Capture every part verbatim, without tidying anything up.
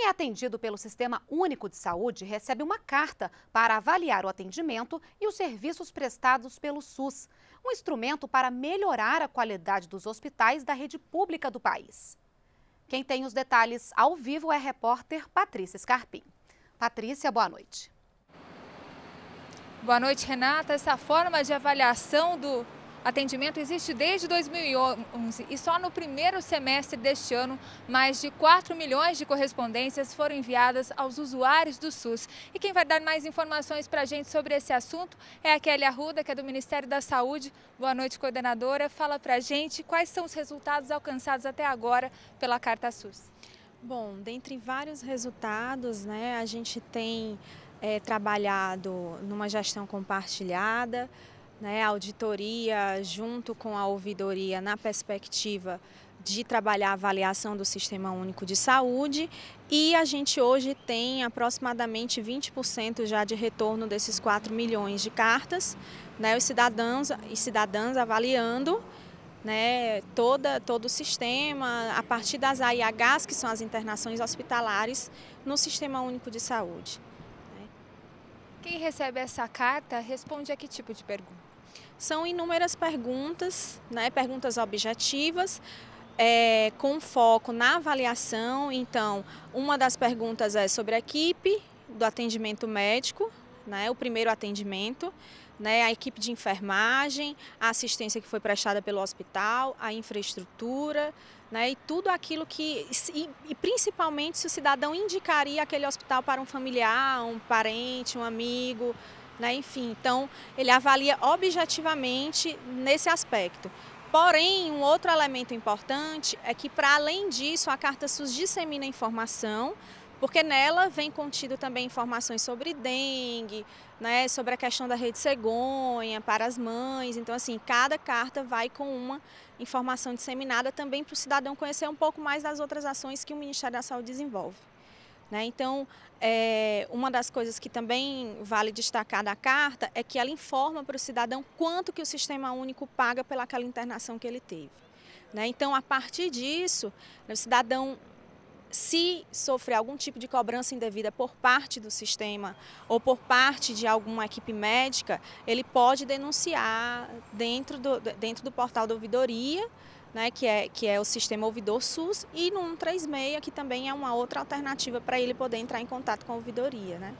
Quem é atendido pelo Sistema Único de Saúde recebe uma carta para avaliar o atendimento e os serviços prestados pelo SUS, um instrumento para melhorar a qualidade dos hospitais da rede pública do país. Quem tem os detalhes ao vivo é a repórter Patrícia Scarpin. Patrícia, boa noite. Boa noite, Renata. Essa forma de avaliação do atendimento existe desde dois mil e onze e só no primeiro semestre deste ano, mais de quatro milhões de correspondências foram enviadas aos usuários do SUS. E quem vai dar mais informações para a gente sobre esse assunto é a Kelly Arruda, que é do Ministério da Saúde. Boa noite, coordenadora. Fala para a gente quais são os resultados alcançados até agora pela Carta SUS. Bom, dentre vários resultados, né, a gente tem é, trabalhado numa gestão compartilhada, né, auditoria junto com a ouvidoria na perspectiva de trabalhar a avaliação do Sistema Único de Saúde, e a gente hoje tem aproximadamente vinte por cento já de retorno desses quatro milhões de cartas, né, os cidadãos e cidadãs avaliando, né, toda, todo o sistema, a partir das A I Hs, que são as internações hospitalares, no Sistema Único de Saúde. Quem recebe essa carta responde a que tipo de pergunta? São inúmeras perguntas, né, perguntas objetivas, é, com foco na avaliação. Então, uma das perguntas é sobre a equipe do atendimento médico, né, o primeiro atendimento, né, a equipe de enfermagem, a assistência que foi prestada pelo hospital, a infraestrutura, né, e tudo aquilo que, e, e principalmente se o cidadão indicaria aquele hospital para um familiar, um parente, um amigo, né, enfim. Então, ele avalia objetivamente nesse aspecto. Porém, um outro elemento importante é que, para além disso, a Carta SUS dissemina informação, porque nela vem contido também informações sobre dengue, né, sobre a questão da rede cegonha para as mães. Então, assim, cada carta vai com uma informação disseminada também para o cidadão conhecer um pouco mais das outras ações que o Ministério da Saúde desenvolve, né? Então, é, uma das coisas que também vale destacar da carta é que ela informa para o cidadão quanto que o Sistema Único paga pelaquela internação que ele teve, né? Então, a partir disso, o cidadão, se sofrer algum tipo de cobrança indevida por parte do sistema ou por parte de alguma equipe médica, ele pode denunciar dentro do, dentro do portal da ouvidoria, né, que, é, que é o sistema ouvidor SUS, e no um três seis, que também é uma outra alternativa para ele poder entrar em contato com a ouvidoria, né?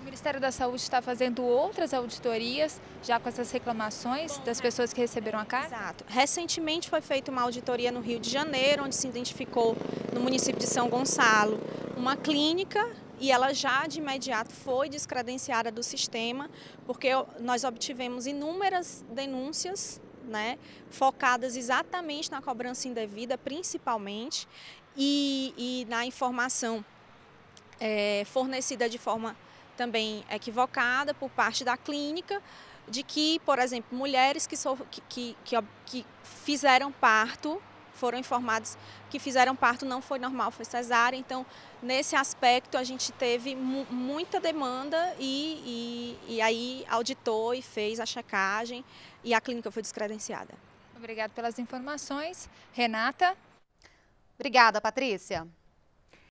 O Ministério da Saúde está fazendo outras auditorias já com essas reclamações das pessoas que receberam a carta? Exato. Recentemente foi feita uma auditoria no Rio de Janeiro, onde se identificou no município de São Gonçalo uma clínica, e ela já de imediato foi descredenciada do sistema, porque nós obtivemos inúmeras denúncias, né, focadas exatamente na cobrança indevida, principalmente, e, e na informação é, fornecida de forma também equivocada por parte da clínica, de que, por exemplo, mulheres que, so, que, que, que fizeram parto, foram informados que fizeram parto, não foi normal, foi cesárea. Então, nesse aspecto, a gente teve mu muita demanda e, e, e aí auditou e fez a checagem, e a clínica foi descredenciada. Obrigada pelas informações. Renata? Obrigada, Patrícia.